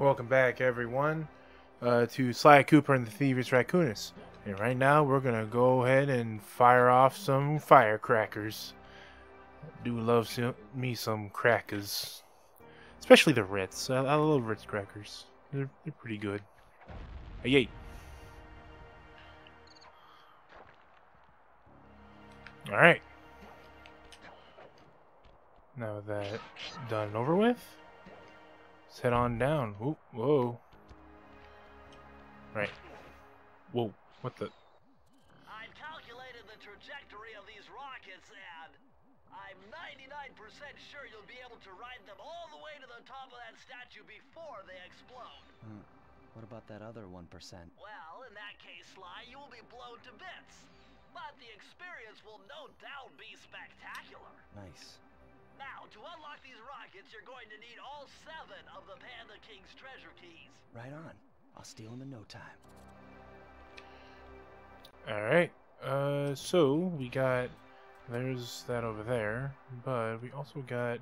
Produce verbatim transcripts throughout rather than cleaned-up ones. Welcome back, everyone, uh, to Sly Cooper and the Thievius Raccoonus. And right now, we're going to go ahead and fire off some firecrackers. I do love some, me some crackers. Especially the Ritz. I, I love Ritz crackers. They're, they're pretty good. Yay! Alright. Now with that done and over with, let's head on down. Ooh, whoa. Right. Whoa, what the? I've calculated the trajectory of these rockets and I'm ninety-nine percent sure you'll be able to ride them all the way to the top of that statue before they explode. Hmm. What about that other one percent? Well, in that case, Sly, you will be blown to bits. But the experience will no doubt be spectacular. Nice. Now, to unlock these rockets, you're going to need all seven of the Panda King's treasure keys. Right on. I'll steal them in no time. Alright. Uh, so, we got... There's that over there. But we also got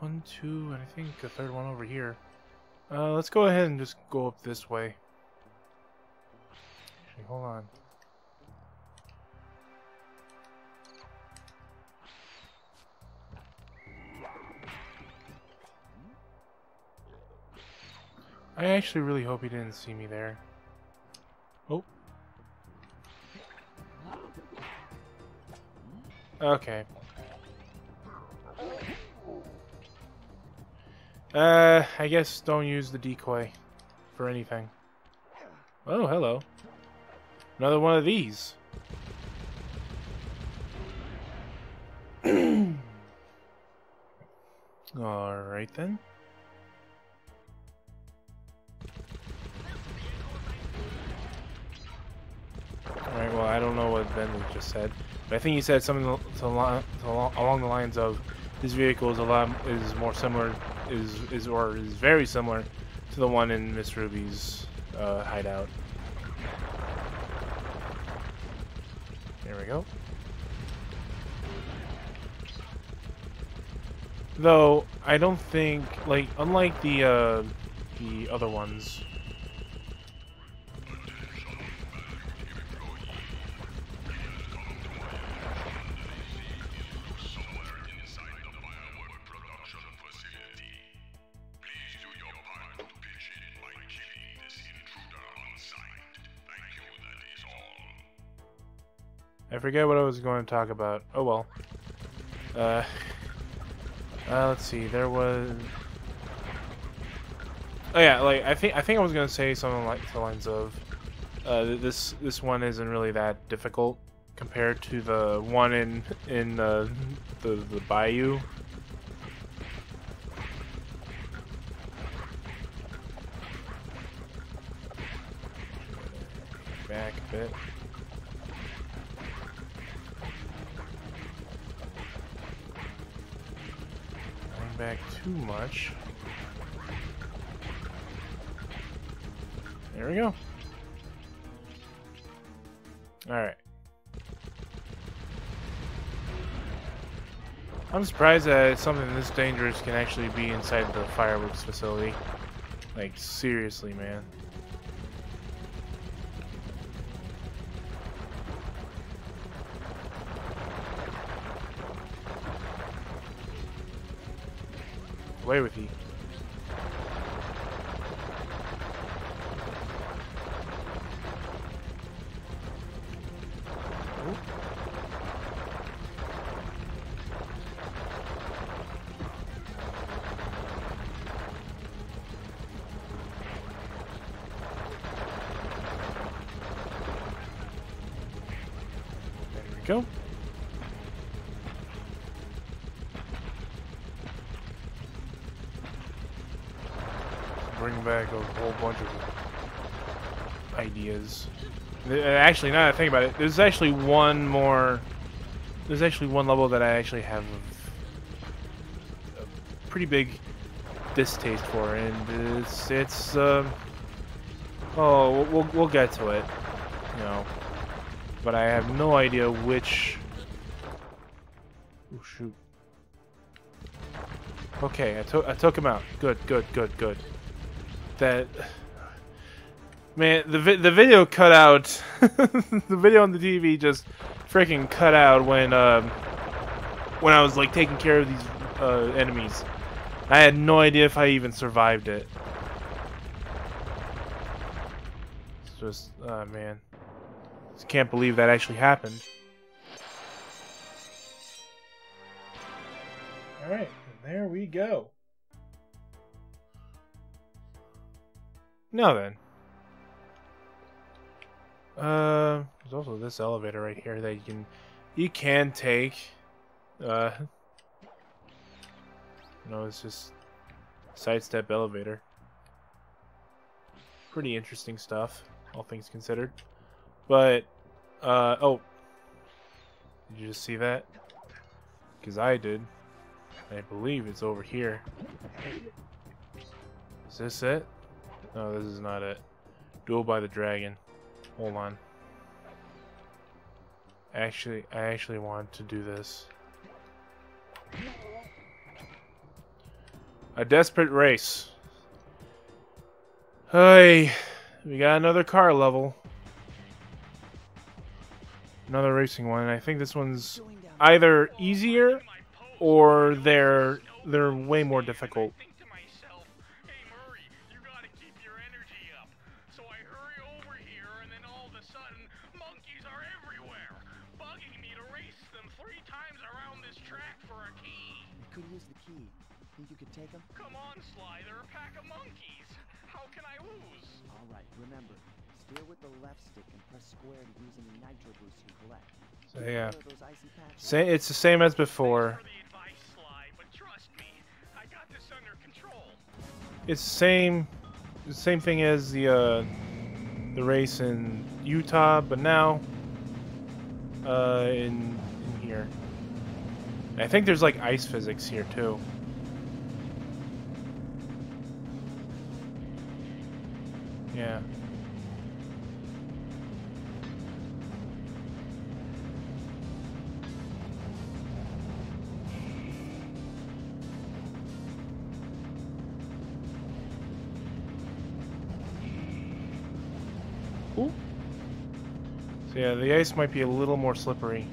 one, two, and I think a third one over here. Uh, let's go ahead and just go up this way. Actually, hold on. I actually really hope he didn't see me there. Oh. Okay. Uh, I guess don't use the decoy for anything. Oh, hello. Another one of these. Alright then. Alright, well, I don't know what Bentley just said, but I think he said something to, to, to, along the lines of, this vehicle is a lot is more similar, is is or is very similar to the one in Miss Ruby's uh, hideout. There we go. Though I don't think, like, unlike the uh, the other ones. I forget what I was going to talk about. Oh well. Uh, uh, let's see. There was. Oh yeah, like I think I think I was going to say something like the lines of, uh, this this one isn't really that difficult compared to the one in in uh, the the Bayou. Back a bit. Back too much. There we go. Alright. I'm surprised that something this dangerous can actually be inside the fireworks facility. Like, seriously, man. Away with you. Ooh. There we go. Bring back a whole bunch of ideas. Actually, now that I think about it, there's actually one more. There's actually one level that I actually have a, a pretty big distaste for, and it's it's. Uh, oh, we'll we'll get to it, you know. But I have no idea which. Oh shoot. Okay, I took I took him out. Good, good, good, good. that... Man, the vi the video cut out. The video on the T V just freaking cut out when um, when I was like taking care of these uh, enemies. I had no idea if I even survived it. It's just, oh man, just can't believe that actually happened. All right, there we go. Now then. Uh, there's also this elevator right here that you can you can take. Uh, no, it's just sidestep elevator. Pretty interesting stuff, all things considered. But uh oh, did you just see that? Because I did. I believe it's over here. Is this it? No, this is not it. Duel by the Dragon. Hold on. Actually, I actually want to do this. A Desperate Race. Hey, we got another car level. Another racing one. And I think this one's either easier or they're they're way more difficult. Come on, Sly, they're a pack of monkeys. How can I lose? All right, remember, steer with the left stick and press square to use any nitro boost you collect. So yeah, say it's the same as before. Thanks for the advice, Sly, but trust me, I got this under control. It's the same, the same thing as the uh, the race in Utah, but now uh, in in here. I think there's like ice physics here too. Yeah. Ooh. So yeah, the ice might be a little more slippery.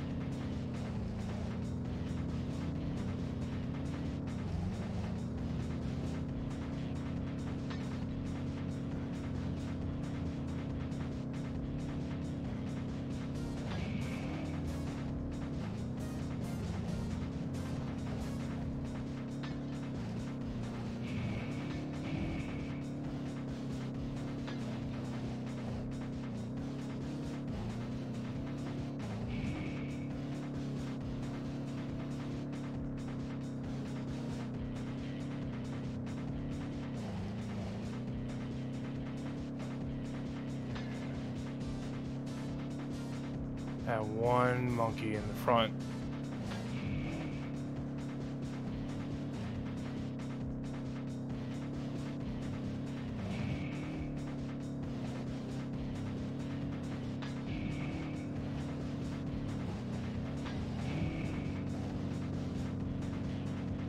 That one monkey in the front.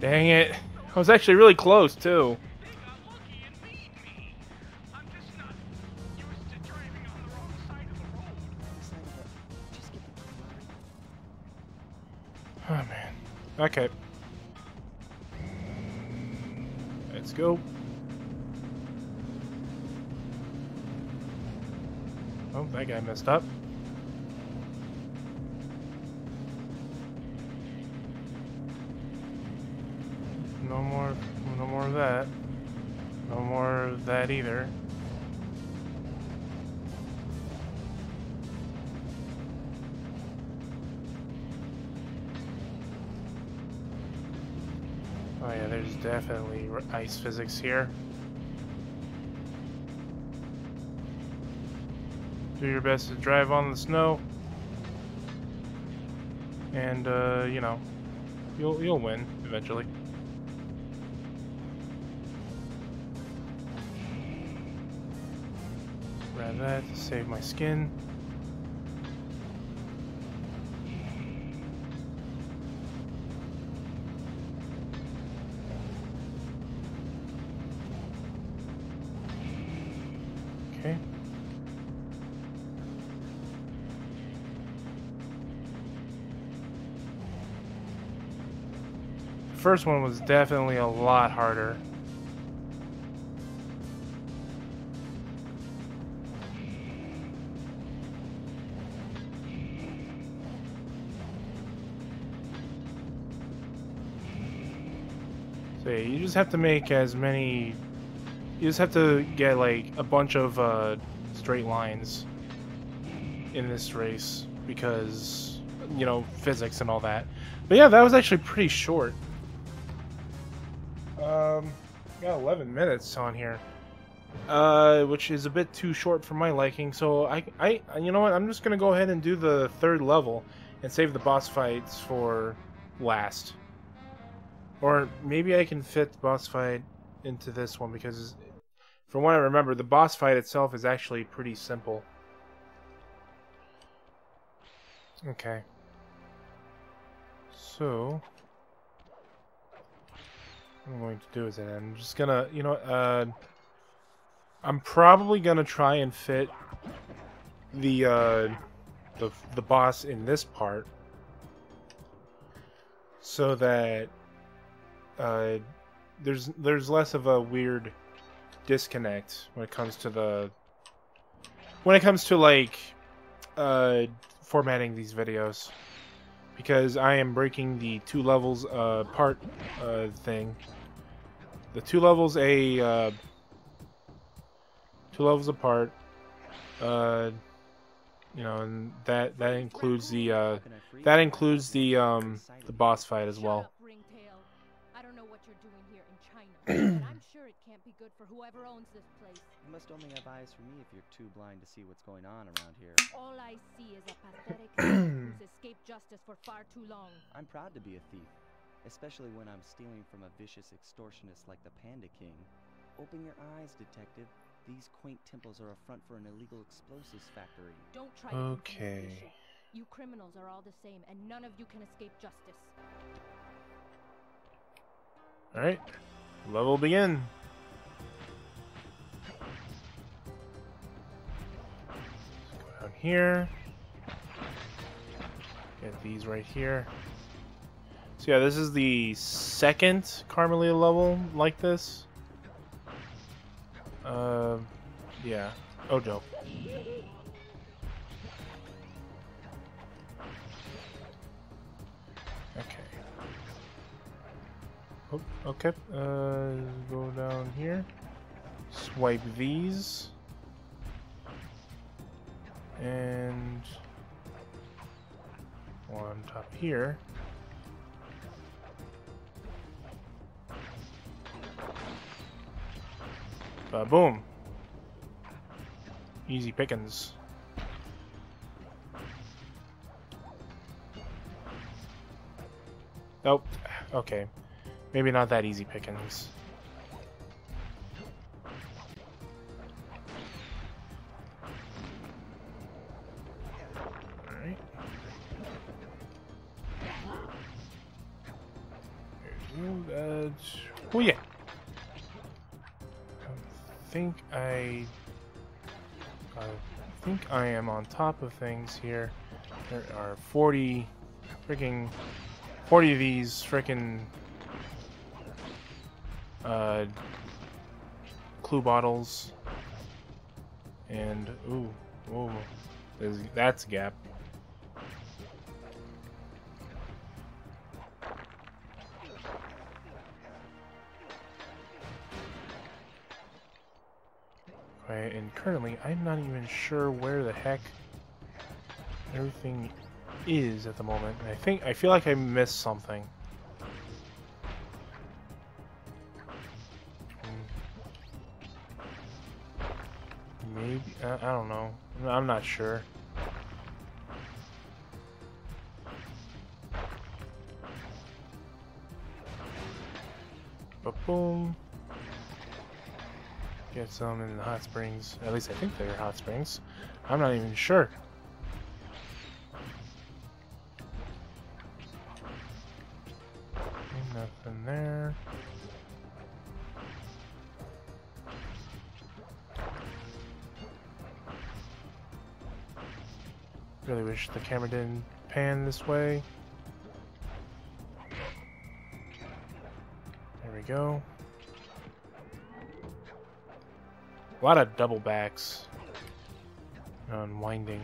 Dang it. I was actually really close too. Okay. Let's go. Oh, that guy messed up. No more, no more of that. No more of that either. Oh yeah, there's definitely ice physics here. Do your best to drive on the snow, and uh, you know, you'll you'll win eventually. Grab that to save my skin. Okay. First one was definitely a lot harder. So yeah, you just have to make as many, you just have to get like a bunch of uh, straight lines in this race because, you know, physics and all that. But yeah, that was actually pretty short. Um, got eleven minutes on here, uh, which is a bit too short for my liking. So I, I, you know what? I'm just gonna go ahead and do the third level and save the boss fights for last. Or maybe I can fit the boss fight into this one because, from what I remember, the boss fight itself is actually pretty simple. Okay. So. What I'm going to do is I'm just gonna, you know, uh, I'm probably gonna try and fit the uh, the the boss in this part, so that uh, there's there's less of a weird disconnect when it comes to the when it comes to like uh, formatting these videos. Because I am breaking the two levels uh, part uh, thing. The two levels a uh, two levels apart. Uh, you know, and that that includes the uh, that includes the um, the boss fight as well. I don't know what you're doing here in China, but I'm sure it can't be good for whoever owns this place. You must only have eyes for me if you're too blind to see what's going on around here. All I see is a pathetic who's escaped justice for far too long. I'm proud to be a thief, especially when I'm stealing from a vicious extortionist like the Panda King. Open your eyes, detective. These quaint temples are a front for an illegal explosives factory. Don't try okay. to Okay. You criminals are all the same, and none of you can escape justice. Alright, level begin. Go down here. Get these right here. So yeah, this is the second Carmelita level like this. Uh, yeah. Oh, dope. Oh, okay, uh, go down here, swipe these, and on top here. Ba-boom. Easy pickings. Nope, okay. Maybe not that easy pickings. All right. There's you. Uh, oh yeah. I think I. I think I am on top of things here. There are forty, freaking, forty of these freaking. Uh, clue bottles, and ooh, ooh, there's, that's a gap. Right, and currently, I'm not even sure where the heck everything is at the moment. I think I feel like I missed something. I don't know. I'm not sure. Ba-boom. Get some in the hot springs. At least I think they're hot springs. I'm not even sure. Nothing there. Really wish the camera didn't pan this way. There we go. A lot of double backs. Unwinding.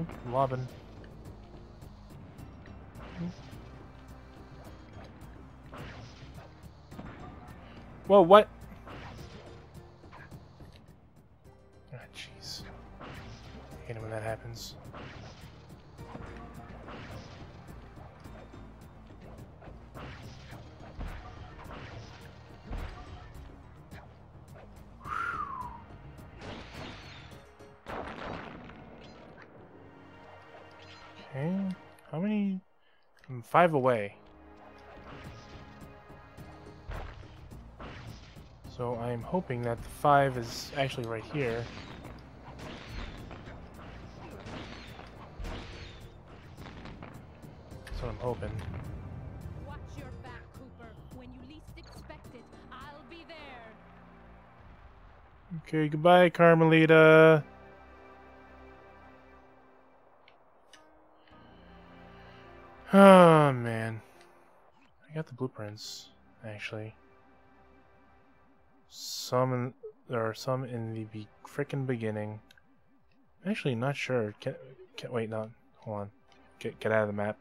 Oop, lobbing. Whoa, what? Ah, jeez. Hate it when that happens. Okay, how many? I'm five away. So I'm hoping that the five is actually right here. That's what I'm hoping. Watch your back, Cooper. When you least expect it, I'll be there. Okay, goodbye, Carmelita. Oh man. I got the blueprints, actually. Some in, there are some in the be frickin' beginning. I'm actually not sure. Can, can, wait, no. Hold on. Get, get out of the map.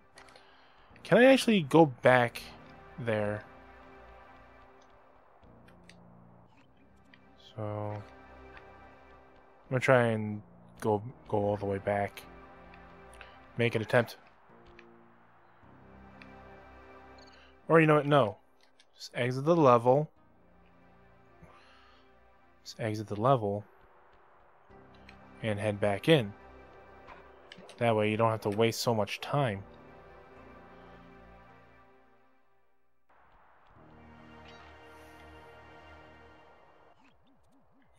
Can I actually go back there? So I'm gonna try and go go all the way back. Make an attempt. Or you know what? No. Just exit the level. Just exit the level and head back in. That way you don't have to waste so much time.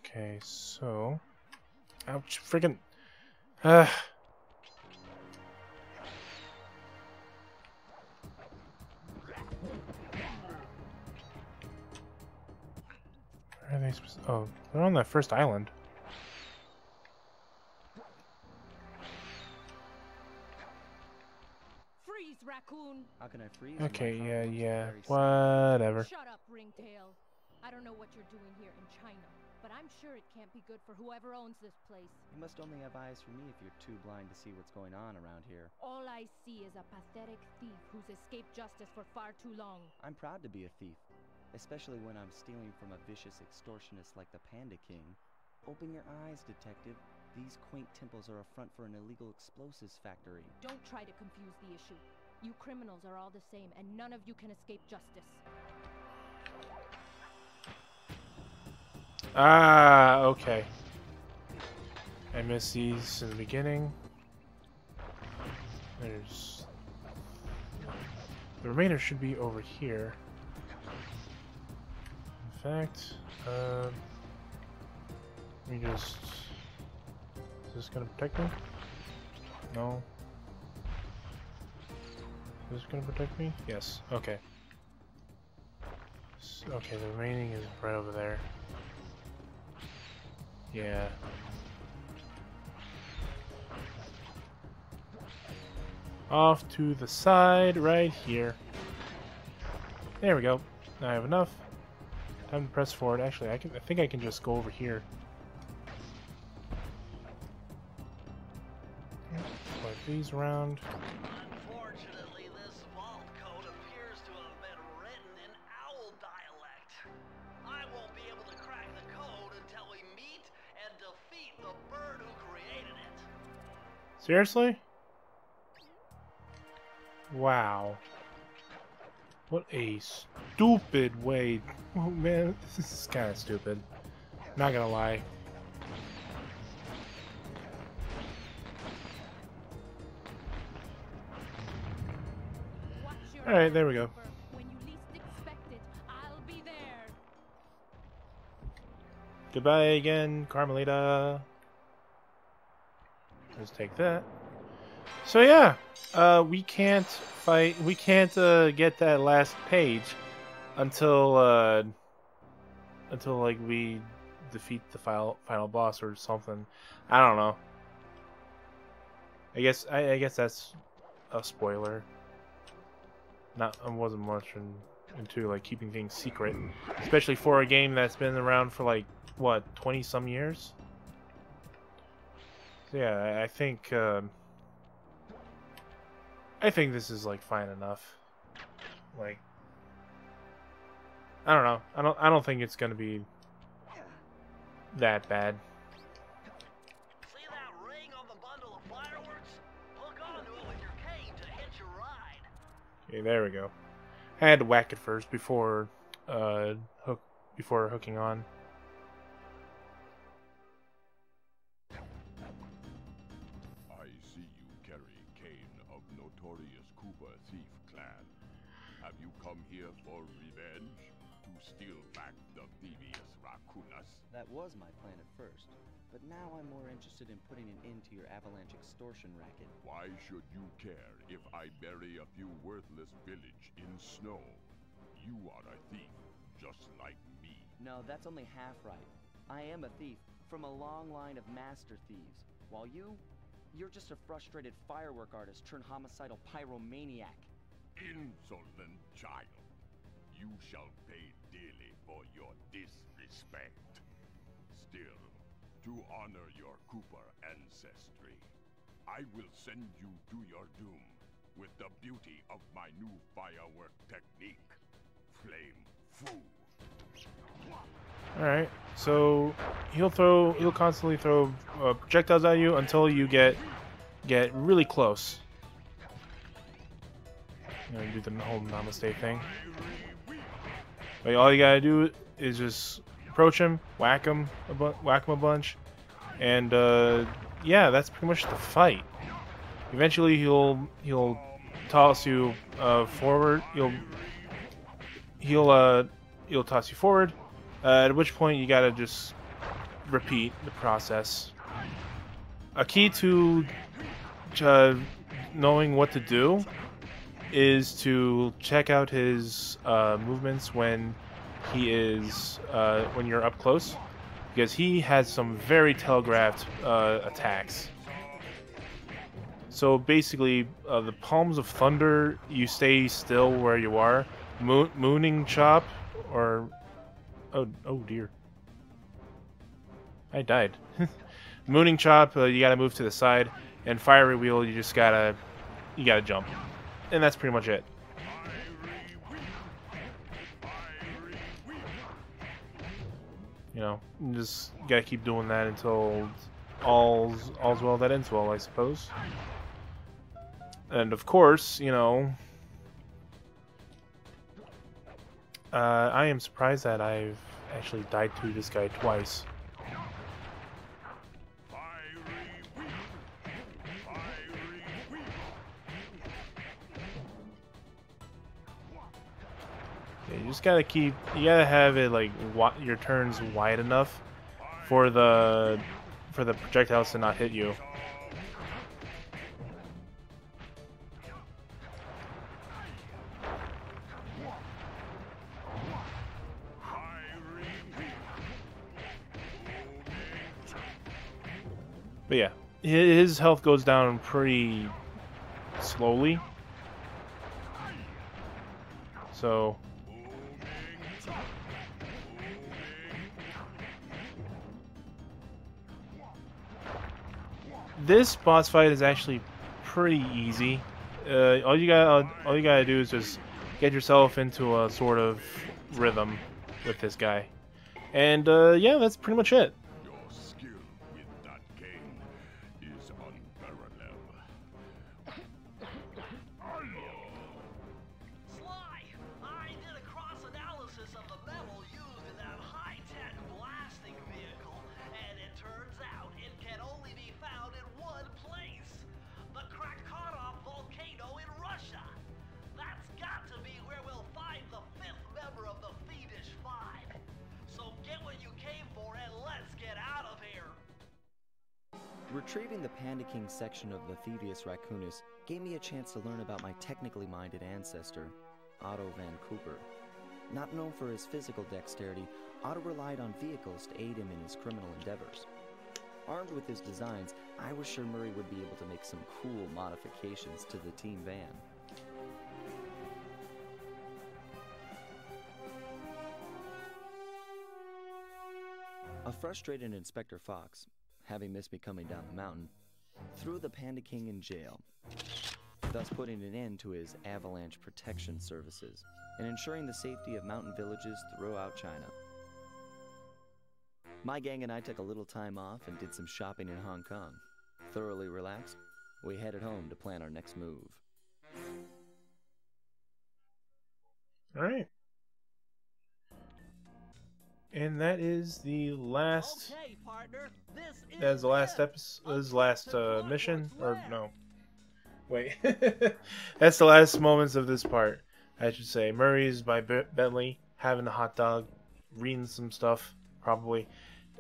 Okay, so ouch, freaking uh Oh, they're on that first island. Freeze, raccoon. How can I freeze? Okay, yeah, yeah. Whatever. Shut up, Ringtail. I don't know what you're doing here in China, but I'm sure it can't be good for whoever owns this place. You must only have eyes for me if you're too blind to see what's going on around here. All I see is a pathetic thief who's escaped justice for far too long. I'm proud to be a thief. Especially when I'm stealing from a vicious extortionist like the Panda King. Open your eyes, detective. These quaint temples are a front for an illegal explosives factory. Don't try to confuse the issue. You criminals are all the same, and none of you can escape justice. Ah, okay. I missed these in the beginning. There's... The remainder should be over here. In fact, um, let me just, is this going to protect me? No. Is this going to protect me? Yes, okay. So, okay, the remaining is right over there. Yeah. Off to the side, right here. There we go. Now I have enough. Time to press forward. Actually, I can. I think I can just go over here. Slide these around. Unfortunately, this vault code appears to have been written in owl dialect. I won't be able to crack the code until we meet and defeat the bird who created it. Seriously? Wow. What a stupid way. Oh man, this is kind of stupid. Not gonna lie. Alright, there we go. When you least expect it, I'll be there. Goodbye again, Carmelita. Let's take that. So yeah, uh, we can't fight, we can't uh, get that last page until, uh, until like we defeat the final, final boss or something. I don't know. I guess I, I guess that's a spoiler. Not I wasn't much in, into like keeping things secret, especially for a game that's been around for like what twenty some years. So yeah, I, I think um, I think this is like fine enough. Like I don't know. I don't I don't think it's gonna be that bad. Okay, there we go. I had to whack it first before uh hook before hooking on. I see you carry cane of notorious Cooper thief clan. Have you come here for revenge? To steal back the Thievius Raccoonus? That was my plan at first, but now I'm more interested in putting an end to your avalanche extortion racket. Why should you care if I bury a few worthless village in snow? You are a thief, just like me. No, that's only half right. I am a thief from a long line of master thieves, while you, you're just a frustrated firework artist turned homicidal pyromaniac. Insolent child. You shall pay dearly for your disrespect. Still, to honor your Cooper ancestry, I will send you to your doom with the beauty of my new firework technique, Flame Foo. All right, so he'll throw, he'll constantly throw uh, projectiles at you until you get get really close. You know, you do the whole namaste thing. Like, all you gotta do is just approach him, whack him, a bu whack him a bunch, and uh, yeah, that's pretty much the fight. Eventually, he'll he'll toss you uh, forward. He'll he'll uh, he'll toss you forward. Uh, at which point, you gotta just repeat the process. A key to uh, knowing what to do is to check out his uh, movements when he is uh, when you're up close, because he has some very telegraphed uh, attacks. So basically, uh, the Palms of Thunder, you stay still where you are. Mo mooning chop, or oh oh dear, I died. Mooning chop, uh, you gotta move to the side, and fiery wheel, you just gotta you gotta jump. And that's pretty much it. You know, you just gotta keep doing that until all's all's well that ends well, I suppose. And of course, you know, uh, I am surprised that I've actually died to this guy twice. You just gotta keep, you gotta have it like your turns wide enough for the for the projectiles to not hit you. But yeah, his health goes down pretty slowly. So. This boss fight is actually pretty easy. Uh, all you got, all you gotta do is just get yourself into a sort of rhythm with this guy, and uh, yeah, that's pretty much it. Your skill with that cane is unparalleled. Sly, I did a cross analysis of the metal used in that high-tech blasting vehicle, and it turns out it can only be found in one place, the Krakatoa volcano in Russia. That's got to be where we'll find the fifth member of the Thievish Five. So get what you came for and let's get out of here. Retrieving the Panda King section of the Thievius Raccoonus gave me a chance to learn about my technically minded ancestor, Otto van Cooper. Not known for his physical dexterity, Otto relied on vehicles to aid him in his criminal endeavors. Armed with his designs, I was sure Murray would be able to make some cool modifications to the team van. A frustrated Inspector Fox, having missed me coming down the mountain, threw the Panda King in jail, thus putting an end to his avalanche protection services and ensuring the safety of mountain villages throughout China. My gang and I took a little time off and did some shopping in Hong Kong. Thoroughly relaxed, we headed home to plan our next move. All right. And that is the last. Okay, partner. This is that is the last episode. This is last uh, mission, or no? Wait, that's the last moments of this part, I should say. Murray's by B Bentley having a hot dog, reading some stuff, probably.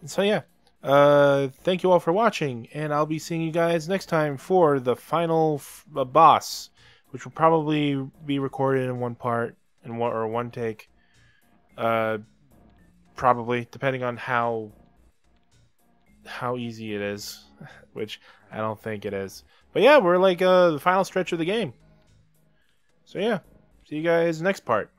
And so yeah, uh, thank you all for watching, and I'll be seeing you guys next time for the final f uh, boss, which will probably be recorded in one part and one or one take. Uh. Probably, depending on how how easy it is, which I don't think it is. But yeah, we're like uh, the final stretch of the game. So yeah, see you guys next part.